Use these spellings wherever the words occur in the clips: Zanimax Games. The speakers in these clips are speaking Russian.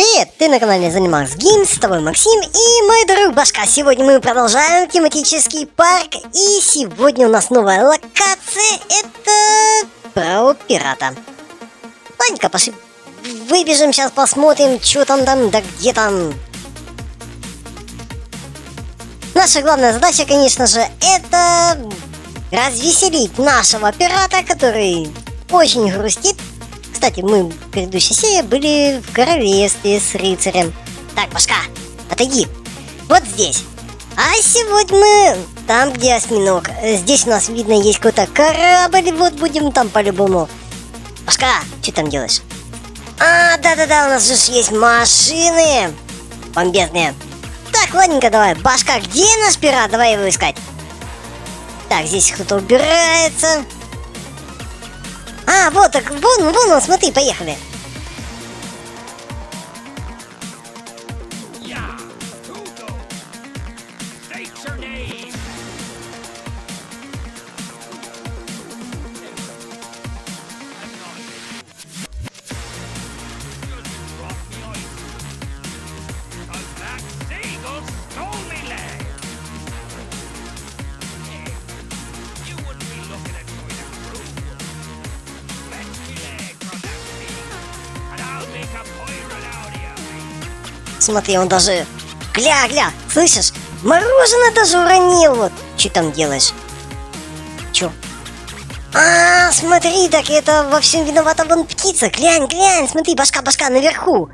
Привет, ты на канале Zanimax Games, с тобой Максим и мой друг Башка. Сегодня мы продолжаем тематический парк, и сегодня у нас новая локация, это про пирата. Ладненько, пошли, выбежим, сейчас посмотрим, что там, да где там. Наша главная задача, конечно же, это развеселить нашего пирата, который очень грустит. Кстати, мы в предыдущей серии были в королевстве с рыцарем. Так, Башка, отойди. Вот здесь. А сегодня мы там, где осьминог. Здесь у нас, видно, есть какой-то корабль. Вот будем там по-любому. Башка, что там делаешь? А, да-да-да, у нас же есть машины. Бомбезные. Так, ладненько, давай. Башка, где наш пират? Давай его искать. Так, здесь кто-то убирается. А, вот, так, вон он, смотри, поехали. Смотри, он даже... Гля-гля, слышишь? Мороженое даже уронил, вот. Че там делаешь? Че? А, смотри, так это во всем виновата вон птица. Глянь, смотри, Башка наверху.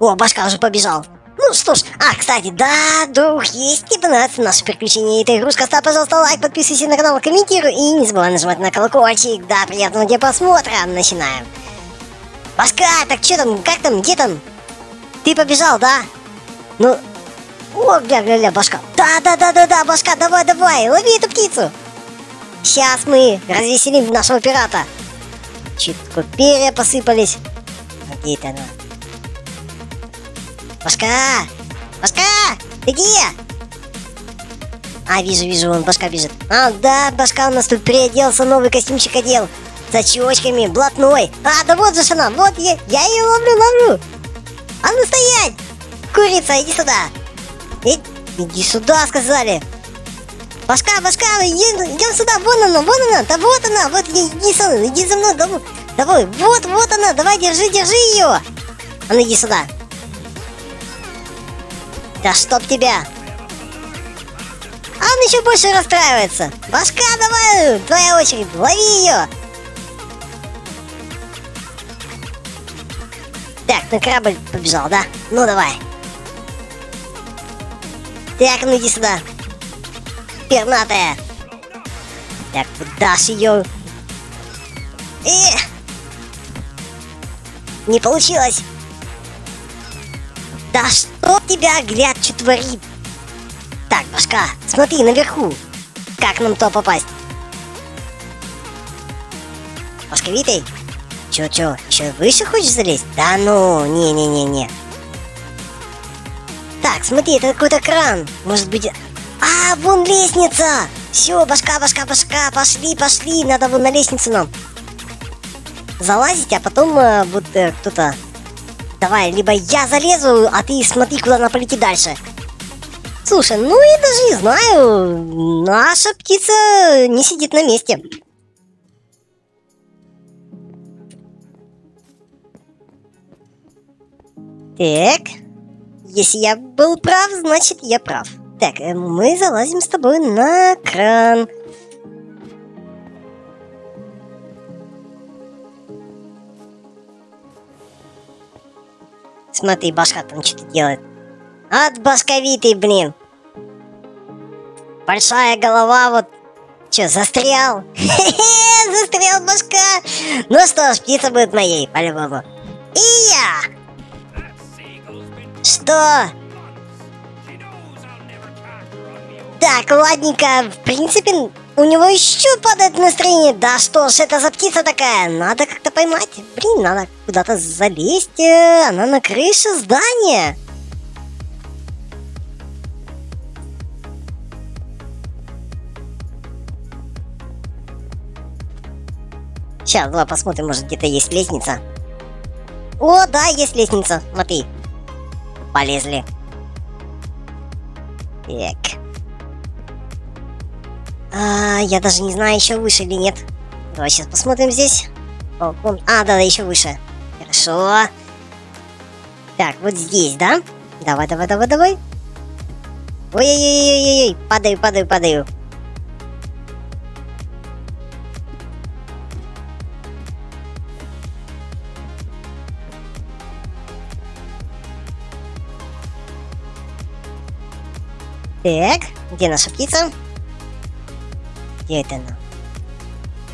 О, Башка уже побежал. Ну что ж, кстати, да, друг, если тебе нравится наше приключение, эта игрушка, ставь, пожалуйста, лайк, подписывайся на канал, комментируй и не забывай нажимать на колокольчик. Да, приятного тебе просмотра, начинаем. Башка, так че там, как там, где там? Ты побежал, да? Ну... О, бля, Башка. Да, Башка, давай, лови эту птицу. Сейчас мы развеселим нашего пирата. Чуть-чуть перья посыпались. Где это она? Башка, ты где? А, вижу, он, Башка бежит. А, да, Башка у нас тут переоделся, новый костюмчик одел. С очечками, блатной. А, да вот же она, вот я ее ловлю. А ну стоять! Курица, иди сюда! Иди сюда, сказали! Башка, идем сюда, вон она, да вот она, вот иди за мной, давай, вот она, давай, держи ее! А ну иди сюда! Да чтоб тебя! А он еще больше расстраивается! Башка, давай, твоя очередь, лови ее! Так, на корабль побежал, да? Ну давай. Так, ну иди сюда. Пернатая. Так, дашь ее. Не получилось. Да что тебя, глядь, что творит? Так, Башка, смотри наверху. Как нам то попасть? Башковитый? Чё, выше хочешь залезть? Да ну, не. Так, смотри, это какой-то кран. Может быть... А, вон лестница! Все, Башка, пошли. Надо вон на лестницу нам залазить, а потом кто-то... Давай, либо я залезу, а ты смотри, куда она полетит дальше. Слушай, ну я даже не знаю. Наша птица не сидит на месте. Так, если я был прав, значит я прав. Так, мы залазим с тобой на кран. Смотри, Башка там что-то делает. От Башковитый, блин. Большая голова, вот. Че, застрял? Хе-хе, застрял, Башка. Ну что ж, птица будет моей, по-любому. И я. Что? Так, ладненько, в принципе, у него еще падает настроение. Да что ж, это за птица такая? Надо как-то поймать. Блин, надо куда-то залезть. Она на крыше здания. Сейчас, давай посмотрим, может где-то есть лестница. О, да, есть лестница. Смотри. Полезли. Так. Я даже не знаю, еще выше или нет. Давай сейчас посмотрим здесь. Балкон. А, да, еще выше. Хорошо. Так, вот здесь, да? Давай, давай, давай, давай. Ой-ой-ой-ой-ой. Падаю, падаю, падаю. Так, где наша птица? Где это она?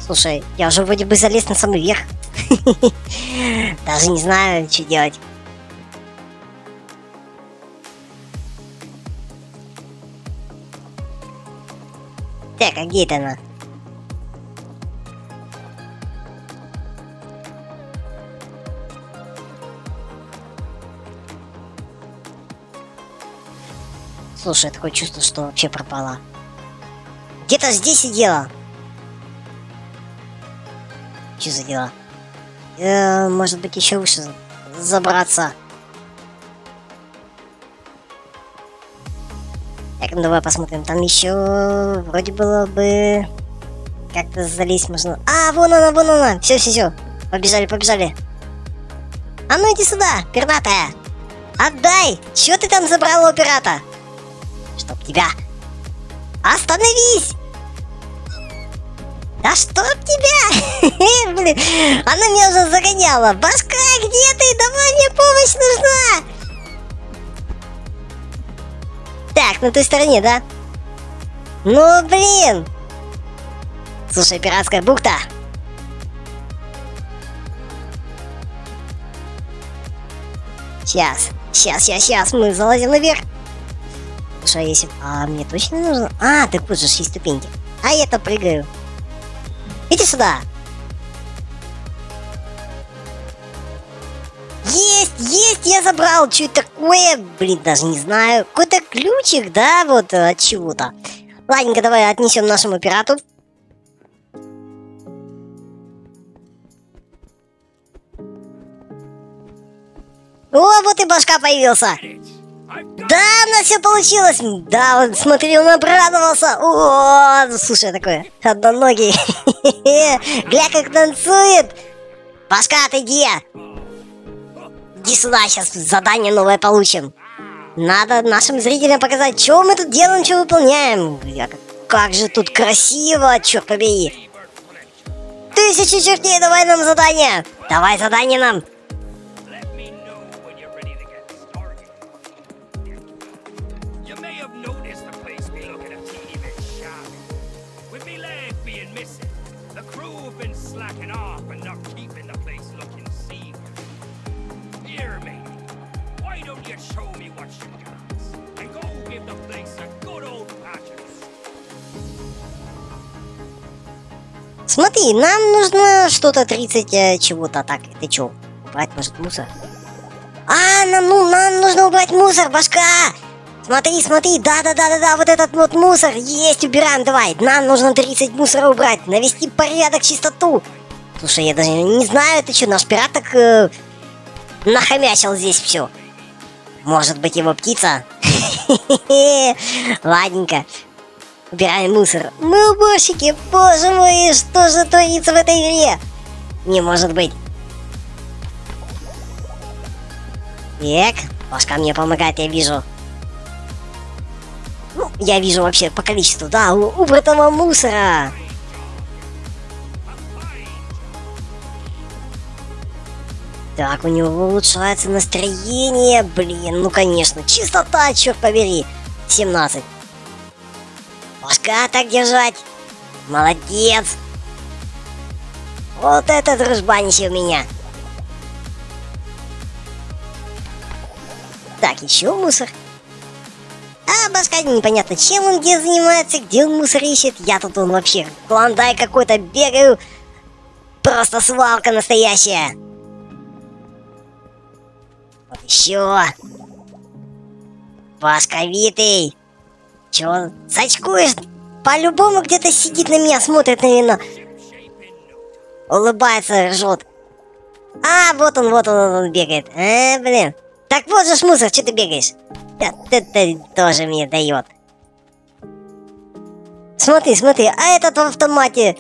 Слушай, я уже вроде бы залез на самый верх. Даже не знаю, что делать. Так, а где это она? Слушай, такое чувство, что вообще пропала. Где-то здесь сидела. Что за дела? Может быть, еще выше забраться. Так, ну давай посмотрим. Там еще вроде было бы как-то залезть можно. А, вон она, вон она. Все, все, все. Побежали, побежали. А ну иди сюда, пернатая. Отдай. Чего ты там забрала у пирата? Чтоб тебя. Остановись! Да чтоб тебя! Блин, она меня уже загоняла. Башка, где ты? Давай, мне помощь нужна! Так, на той стороне, да? Ну, блин! Слушай, пиратская бухта. Сейчас, сейчас, сейчас, сейчас мы залазим наверх. Слушай, если... А мне точно нужно... А, так вот же 6 ступеньки. А я-то прыгаю. Иди сюда. Есть, есть, я забрал. Что это такое? Блин, даже не знаю. Какой-то ключик, да, вот от чего-то. Ладненько, давай отнесем нашему пирату. О, вот и башка появился. Да, у нас все получилось. Да, вот, смотри, он обрадовался. О, слушай, такое. Одноногий. Гля, как танцует. Башка, ты где? Иди сюда, сейчас задание новое получим. Надо нашим зрителям показать, что мы тут делаем, что выполняем. Гля, как же тут красиво, черт побери. 1000 чертей, давай нам задание. Давай задание нам. Смотри, нам нужно что-то 30 чего-то. Так, ты чё? Убрать, может, мусор? А, нам нужно убрать мусор, башка! Смотри, смотри, да-да-да-да-да, вот этот вот мусор. Есть, убираем, давай. Нам нужно 30 мусора убрать. Навести порядок, чистоту. Слушай, я даже не знаю, ты чё, наш пират так нахомячил здесь все. Может быть, его птица? Ладненько. Убираем мусор. Мы уборщики, боже мой, что же творится в этой игре? Не может быть. Так, башка мне помогает, я вижу. Ну, я вижу вообще по количеству, да, убратого мусора. Так, у него улучшается настроение, блин, ну конечно, чистота, черт побери, 17. Башка, так держать. Молодец. Вот это дружбанище у меня. Так, еще мусор. А башка непонятно, чем он где занимается, где он мусор ищет. Я тут он вообще клондай какой-то бегаю. Просто свалка настоящая. Вот еще. Башковитый. Чего? Сачкуешь? По-любому где-то сидит на меня, смотрит, наверное. Улыбается, ржет. А, вот он бегает. Блин. Так вот же мусор, что ты бегаешь? Это тоже мне дает. Смотри, смотри, а этот в автомате.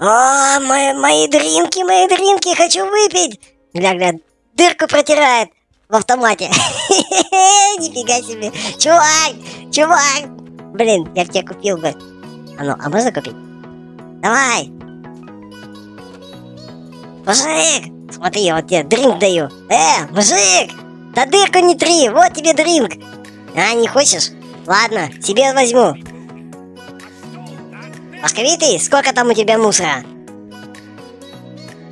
А, мои дринки, хочу выпить. Гля-гля, дырку протирает в автомате. Нифига себе. Чувак. Блин, я тебя купил бы. А ну, а можно купить? Давай. Мужик, смотри, я вот тебе дринк даю. Мужик, да дырку не три, вот тебе дринк. А, не хочешь? Ладно, себе возьму. Московитый, сколько там у тебя мусора?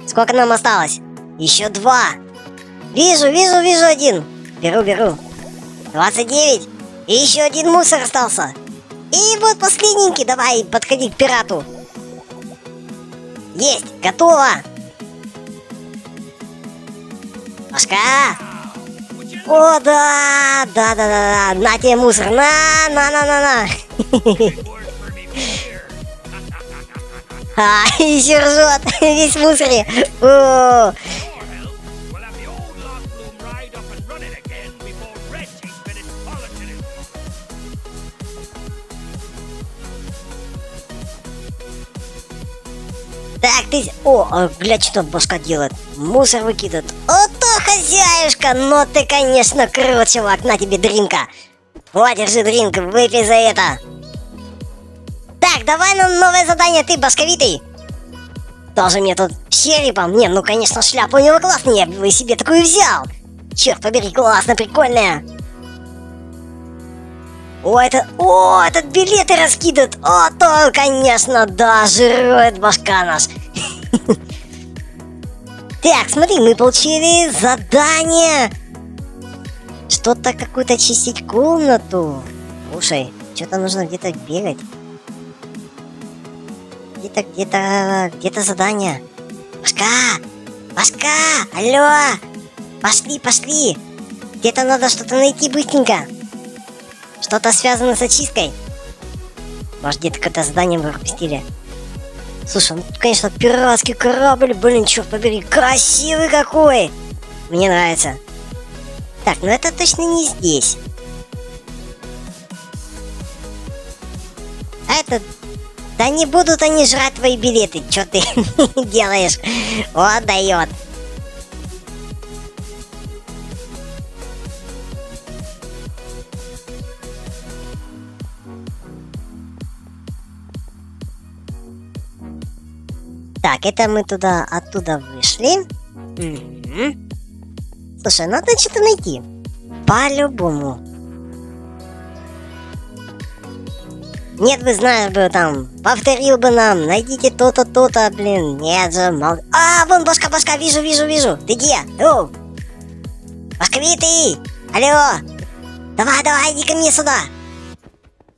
Сколько нам осталось? Еще два. Вижу один. Беру. 29. И еще один мусор остался. И вот последненький, давай, подходи к пирату. Есть, готово. Пашка. О, да. На тебе мусор, на. А, еще ржет, весь в мусоре. О. Так, ты... О, глядь, что башка делает. Мусор выкидывает. О, то хозяюшка, но ты, конечно, крут, чувак. На тебе дринка. Вот, держи дринк, выпей за это. Так, давай нам новое задание, ты, башковитый. Тоже мне тут черепом. Не, ну, конечно, шляпа у него классная. Я бы себе такую взял. Черт побери, классно, прикольная. О, этот билеты раскидывает. О, то, конечно, да, жирует башка наш. Так, смотри, мы получили задание. Что-то, какую-то чистить комнату. Слушай, что-то нужно где-то бегать. Где-то задание. Башка, алло. Пошли. Где-то надо что-то найти быстренько. Что-то связано с очисткой. Может, где-то какое-то задание мы пропустили. Слушай, ну тут, конечно, пиратский корабль. Блин, черт побери, красивый какой. Мне нравится. Так, ну это точно не здесь. А это... Да не будут они жрать твои билеты. Чё ты делаешь? Вот дает. Так, это мы туда, оттуда вышли. Слушай, надо что-то найти. По-любому. Нет, вы знаешь бы там, повторил бы нам, найдите то-то, блин. Нет же, мол... А, вон башка, вижу. Ты где? О! Башковитый! Алло! Давай, иди ко мне сюда.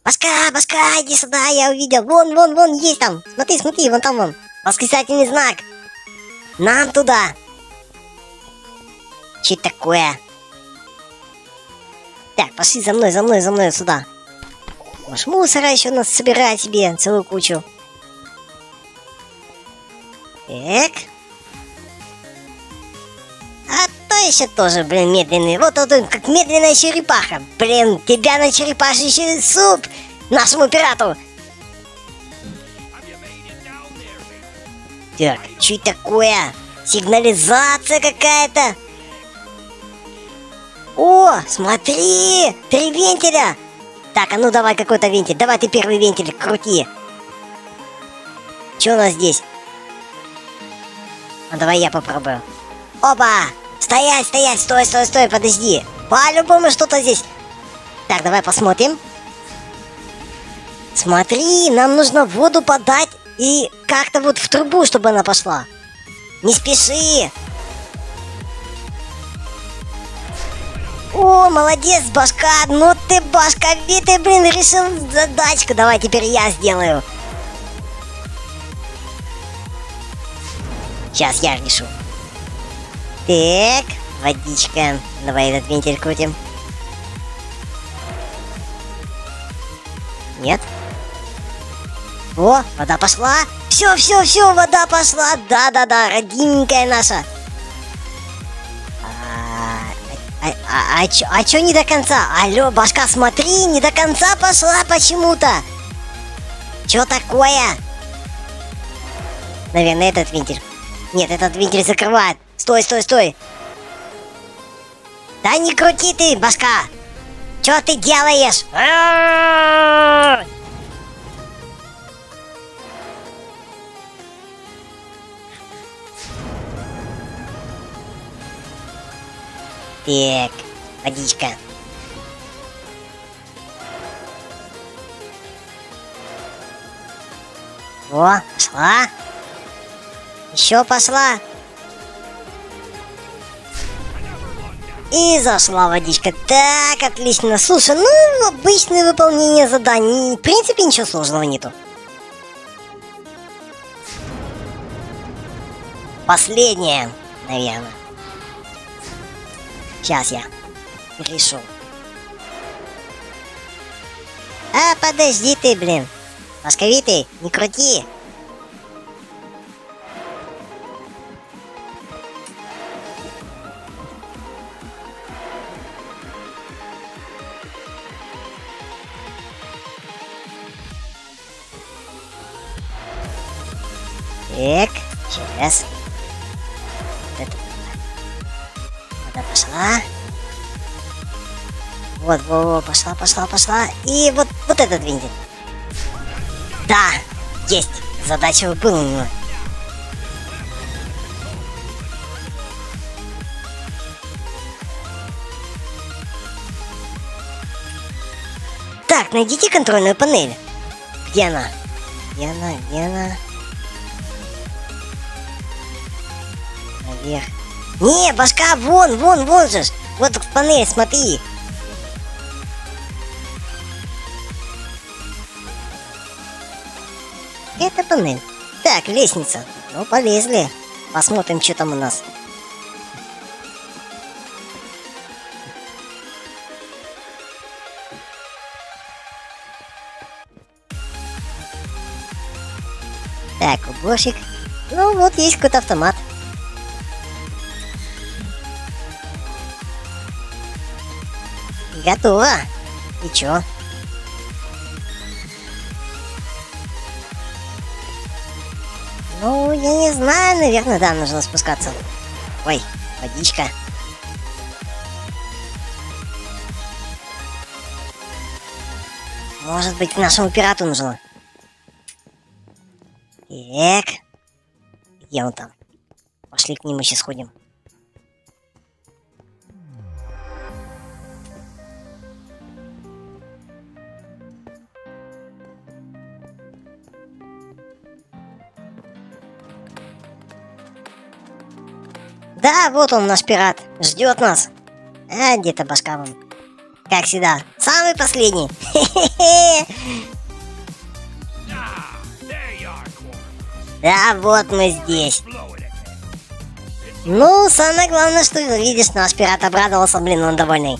Башка, иди сюда, я увидел. Вон, есть там. Смотри, вон там, вон. Восклицательный знак! Нам туда! Че это такое? Так, пошли за мной, сюда. Может, мусора еще нас собирать себе целую кучу. Так. А то еще тоже, блин, медленный. Вот он, как медленная черепаха. Блин, тебя на черепаший суп нашему пирату. Так, что такое? Сигнализация какая-то. О, смотри, 3 вентиля. Так, а ну давай какой-то вентиль. Давай ты первый вентиль крути. Что у нас здесь? А давай я попробую. Опа! Стоять, стой, подожди. По-любому что-то здесь. Так, давай посмотрим. Смотри, нам нужно воду подать. И как-то вот в трубу, чтобы она пошла. Не спеши. О, молодец, башка. Ну ты, башковитый, блин, решил задачку. Давай, теперь я сделаю. Сейчас я решу. Так, водичка. Давай этот вентиль крутим. Нет? О, вода пошла. Все, вода пошла. Да, родненькая наша. А чё не до конца? Алло, башка, смотри, не до конца пошла почему-то. Чё такое? Наверное, этот вентиль. Нет, этот вентиль закрывает. Стой, стой, стой. Да не крути ты, башка. Чё ты делаешь? Так, водичка. О, пошла. Еще пошла. И зашла водичка. Так, отлично. Слушай, ну, обычное выполнение заданий. В принципе, ничего сложного нету. Последнее, наверное. Сейчас я решу. А, подожди ты, блин. Московитый, не крути. Так, сейчас. Пошла. Вот, вот, пошла, пошла, пошла. И вот, вот этот винтик. Да, есть. Задача выполнена. Так, найдите контрольную панель. Где она? Где она? Где она? Наверх. Не, башка, вон, вон, вон же. Вот в панель, смотри. Это панель. Так, лестница. Ну, полезли. Посмотрим, что там у нас. Так, уборщик. Ну, вот есть какой-то автомат. Готово. И чё? Ну, я не знаю, наверное, да, нужно спускаться. Ой, водичка. Может быть, к нашему пирату нужно. Так. Где он там? Пошли к нему, сейчас ходим. Да, вот он, наш пират. Ждет нас. А, где-то башка вон. Как всегда. Самый последний. Да, вот мы здесь. Ну, самое главное, что видишь, наш пират обрадовался, блин, он довольный.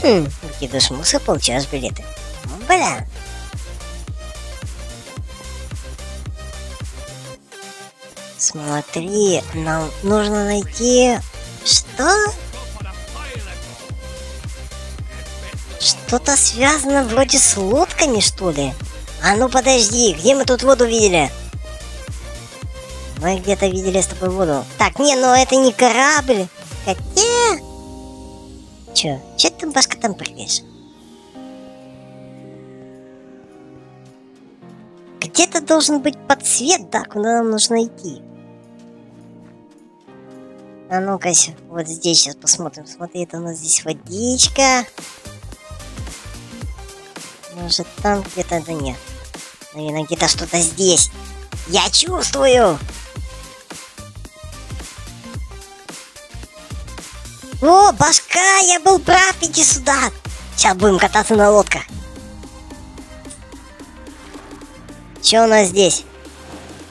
Хм, выкидываешь мусор, получаешь билеты. Бля. Смотри, нам нужно найти... Что? Что-то связано вроде с лодками, что ли? А ну подожди, где мы тут воду видели? Мы где-то видели с тобой воду. Так, не, ну это не корабль. Хотя... Чё? Чё ты, башка, там прыгаешь? Где-то должен быть подсвет, да, куда нам нужно идти. А ну-ка, вот здесь сейчас посмотрим. Смотри, это у нас здесь водичка. Может, там где-то, да нет. Наверное, где-то что-то здесь. Я чувствую! О, башка, я был прав, иди сюда. Сейчас будем кататься на лодках. Что у нас здесь?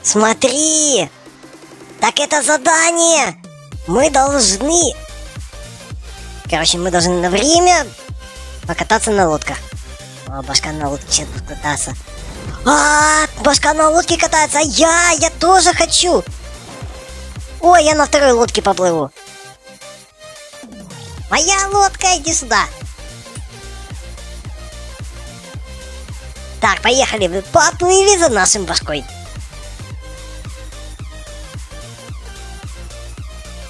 Смотри! Так это задание! Мы должны... Короче, мы должны на время покататься на лодках. О, башка на лодке сейчас будет кататься. А, башка на лодке катается. Я тоже хочу. Ой, я на второй лодке поплыву. Моя лодка, иди сюда. Так, поехали. Поплыли за нашим башкой.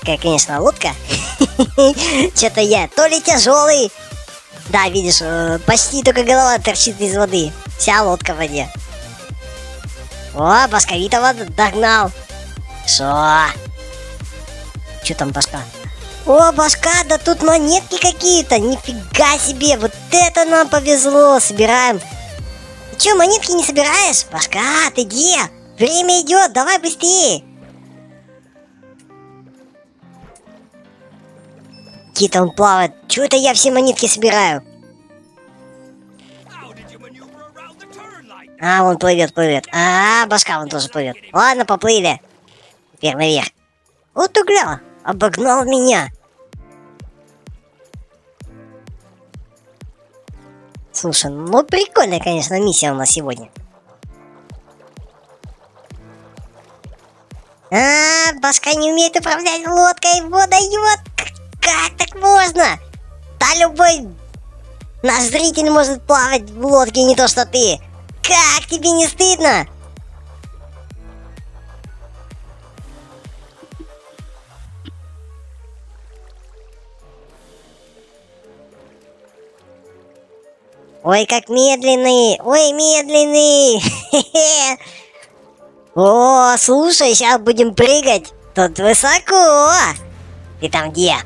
Какая, конечно, лодка. Что-то я то ли тяжелый. Да, видишь, почти только голова торчит из воды. Вся лодка в воде. О, башковитого догнал. Шо? Че там башка? О, башка, да тут монетки какие-то. Нифига себе, вот это нам повезло. Собираем. Ты че, монетки не собираешь? Башка, ты где? Время идет, давай быстрее. Кит-то он плавает. Че это я все монетки собираю? А, он плывет, плывет. А, башка, он тоже плывет. Ладно, поплыли. Теперь наверх. Вот угля, обогнал меня. Слушай, ну прикольная, конечно, миссия у нас сегодня. А, башка не умеет управлять лодкой, его дает. Как так можно? Да любой наш зритель может плавать в лодке, не то что ты. Как тебе не стыдно? Ой, как медленный! Ой, медленный! О, слушай, сейчас будем прыгать. Тут высоко. Ты там где?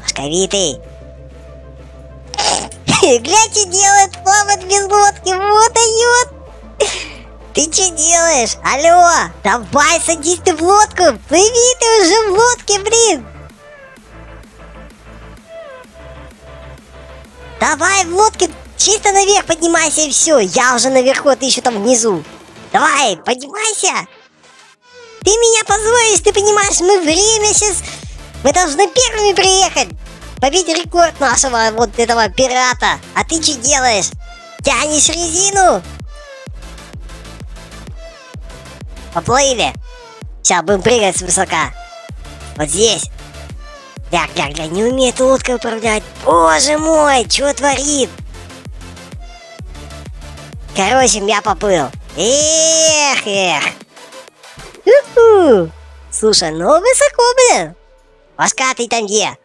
Башковитый. Глянь, что делает, плавает без лодки. Вот дает. Ты что делаешь? Алло, давай, садись ты в лодку. Плыви ты уже в лодке, блин. Давай в лодке чисто наверх поднимайся и все. Я уже наверху, а ты еще там внизу. Давай, поднимайся. Ты меня позоришь, ты понимаешь, мы время сейчас... Мы должны первыми приехать. Побить рекорд нашего вот этого пирата. А ты что делаешь? Тянешь резину? Поплыли. Сейчас будем прыгать свысока. Вот здесь. Ля-ля-ля, не умеет лодкой управлять. Боже мой, что творит? Короче, я поплыл. Эх, эх. У-ху. Слушай, ну высоко, блин. Башка, ты там где?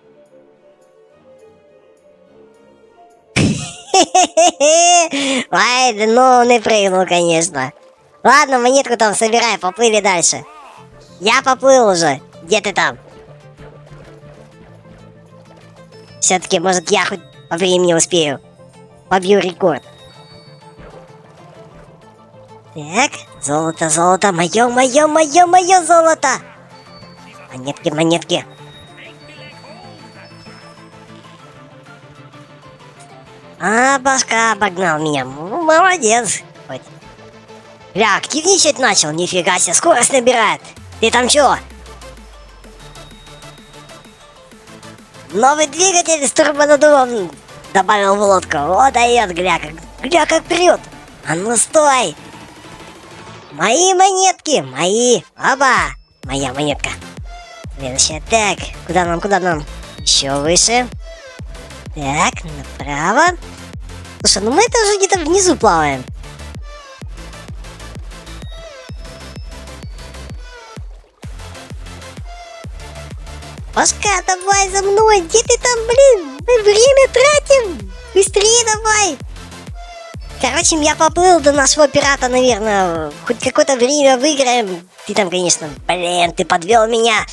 Ай, да ну он и прыгнул, конечно. Ладно, монетку там собирай, поплыли дальше. Я поплыл уже. Где ты там? Все-таки, может, я хоть по времени успею. Побью рекорд. Так, золото, золото, мое, мое, мое, мое золото. Монетки, монетки. А, башка обогнал меня. Молодец. Хоть. Бля, активничать начал, нифига себе, скорость набирает. Ты там чё? Новый двигатель с турбонаддувом добавил в лодку. О, дает, гля, как прет. А ну стой. Мои монетки, мои. Оба. Моя монетка. Следующая. Так, куда нам, куда нам? Еще выше. Так, направо. Слушай, ну мы это уже где-то внизу плаваем. Башка, давай за мной. Где ты там, блин? Мы время тратим. Быстрее давай. Короче, я поплыл до нашего пирата, наверное. Хоть какое-то время выиграем. Ты там, конечно, блин, ты подвел меня.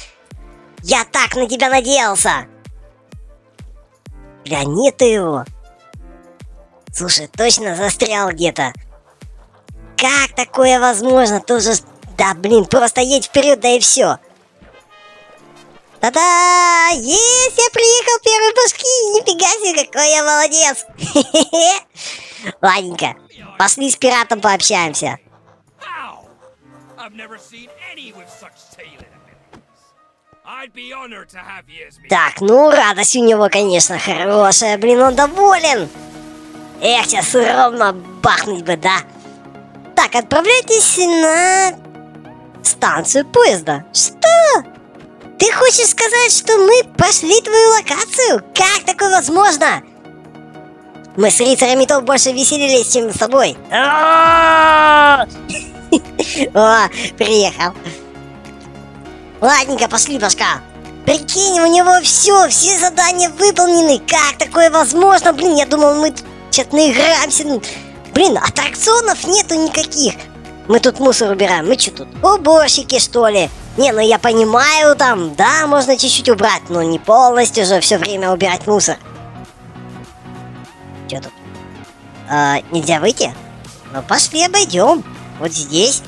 Я так на тебя надеялся. Бля, нету его. Слушай, точно застрял где-то. Как такое возможно? Ты уже... Да, блин, просто едь вперед, да и все. Та-да! Есть, я приехал первой башки! Нифига себе, какой я молодец! Ладненько, пошли с пиратом пообщаемся. Так, ну радость у него, конечно, хорошая. Блин, он доволен. Эх, сейчас ровно бахнуть бы, да? Так, отправляйтесь на станцию поезда. Что? Ты хочешь сказать, что мы пошли твою локацию? Как такое возможно? Мы с рыцарями то больше веселились, чем с тобой. О, приехал. Ладненько, пошли, башка. Прикинь, у него все задания выполнены. Как такое возможно? Блин, я думал, мы что-то наиграемся. Блин, аттракционов нету никаких. Мы тут мусор убираем. Мы что тут, уборщики, что ли? Не, ну я понимаю, там, да, можно чуть-чуть убрать, но не полностью же все время убирать мусор. Что тут? А, нельзя выйти? Ну, пошли, обойдем. Вот здесь.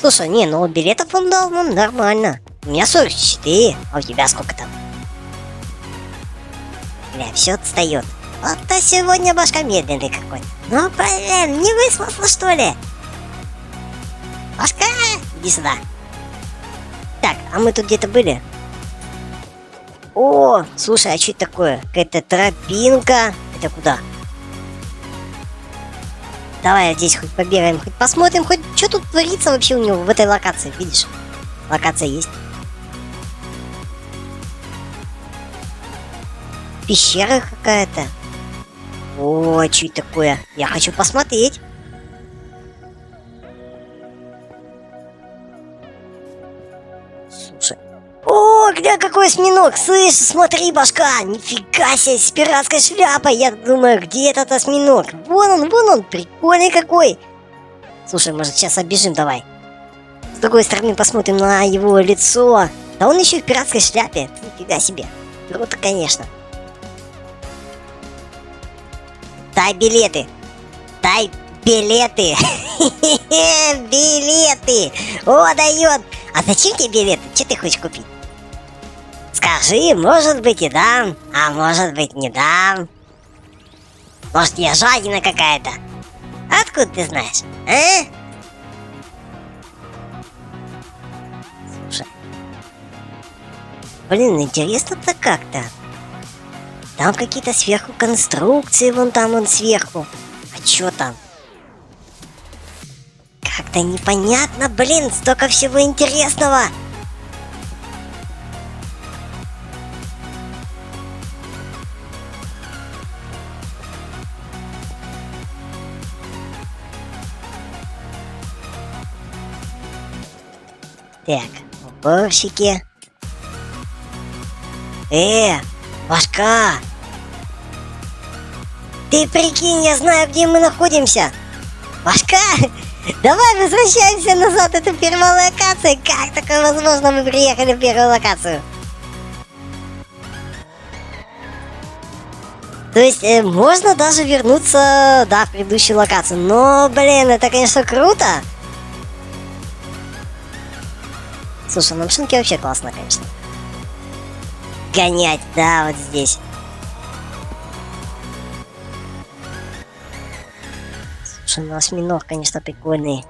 Слушай, не, ну билетов он дал нам нормально. У меня 44, а у тебя сколько там? Бля, все отстает. Вот-то сегодня башка медленный какой-то. Ну, блин, не выспался, что ли? Башка, иди сюда. Так, а мы тут где-то были? О, слушай, а что это такое? Какая-то тропинка. Это куда? Давай здесь хоть побегаем, хоть посмотрим, хоть что тут творится вообще у него в этой локации, видишь? Локация есть. Пещера какая-то. О, что это такое? Я хочу посмотреть. Слушай. О, где какой осьминог? Слышь, смотри, башка. Нифига себе, с пиратской шляпой. Я думаю, где этот осьминог? Вон он, прикольный какой. Слушай, может сейчас оббежим, давай. С другой стороны посмотрим на его лицо. Да он еще и в пиратской шляпе. Нифига себе. Круто, конечно. Дай билеты. Дай билеты. Билеты. О, дает. А зачем тебе билеты? Че ты хочешь купить? Скажи, может быть и дам, а может быть не дам. Может я жадина какая-то? Откуда ты знаешь, а? Слушай. Блин, интересно-то как-то. Там какие-то сверху конструкции, вон там он сверху. А чё там? Как-то непонятно, блин, столько всего интересного. Так, уборщики. Башка! Ты прикинь, я знаю, где мы находимся. Башка, давай возвращаемся назад, это первая локация. Как такое возможно, мы приехали в первую локацию? То есть, можно даже вернуться, да, в предыдущую локацию. Но, блин, это, конечно, круто. Слушай, на машинке вообще классно, конечно. Гонять, да, вот здесь. Слушай, ну осьминог, конечно, прикольный.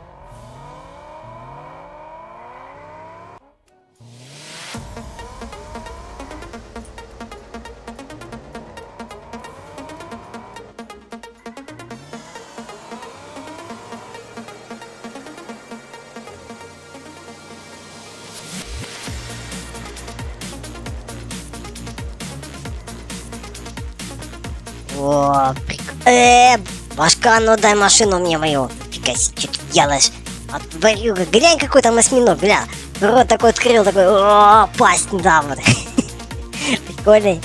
О, башка, ну дай машину мне мою. Фига себе, что ты делаешь? Отварюга, глянь, какой там осьминог, глянь. Рот такой открыл, такой, о, пасть, да, вот. Прикольный.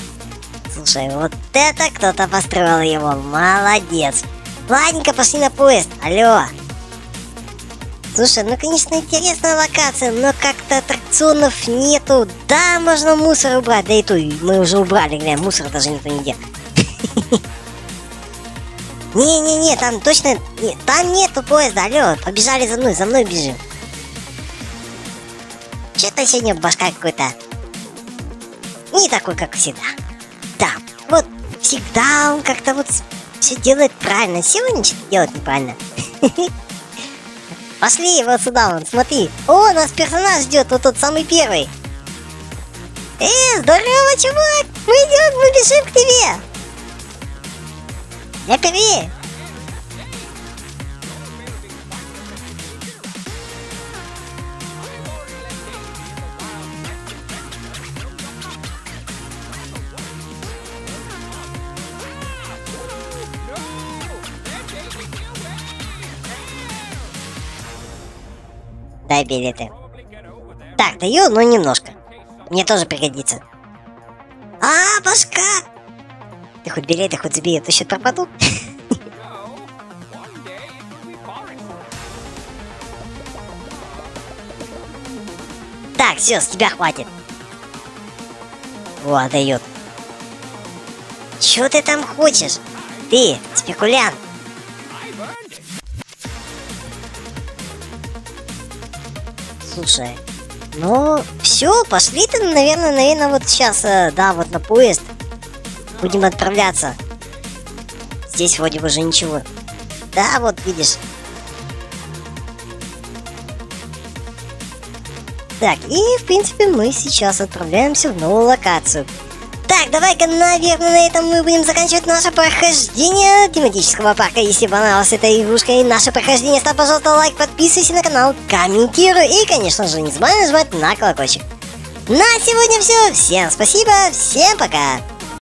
Слушай, вот это кто-то построил его, молодец. Ладненько, пошли на поезд, алло. Слушай, ну, конечно, интересная локация, но как-то аттракционов нету. Да, можно мусор убрать, да и то, мы уже убрали, глянь, мусор даже нету нигде. Не-не-не, там точно... Там нету поезда, алло, побежали за мной бежим. Что-то сегодня башка какой-то не такой, как всегда. Да, вот всегда он как-то вот все делает правильно. Сегодня что-то делает неправильно. Пошли вот сюда, вон, смотри. О, нас персонаж ждет, вот тот самый первый. Здорово, чувак! Мы идем, мы бежим к тебе! Я первее! Дай билеты. Так, даю, но немножко. Мне тоже пригодится. А, башка! Ты хоть билеты, хоть забей, а то еще пропаду. Так, все, с тебя хватит. О, отдает. Че ты там хочешь? Ты, спекулянт. Слушай, ну все, пошли ты, наверное, вот сейчас, да, вот на поезд. Будем отправляться. Здесь вроде бы уже ничего. Да, вот видишь. Так, и в принципе мы сейчас отправляемся в новую локацию. Так, давай-ка, наверное, на этом мы будем заканчивать наше прохождение тематического парка. Если понравилась эта игрушка и наше прохождение, ставь, пожалуйста, лайк, подписывайся на канал, комментируй и, конечно же, не забывай нажимать на колокольчик. На сегодня все. Всем спасибо, всем пока!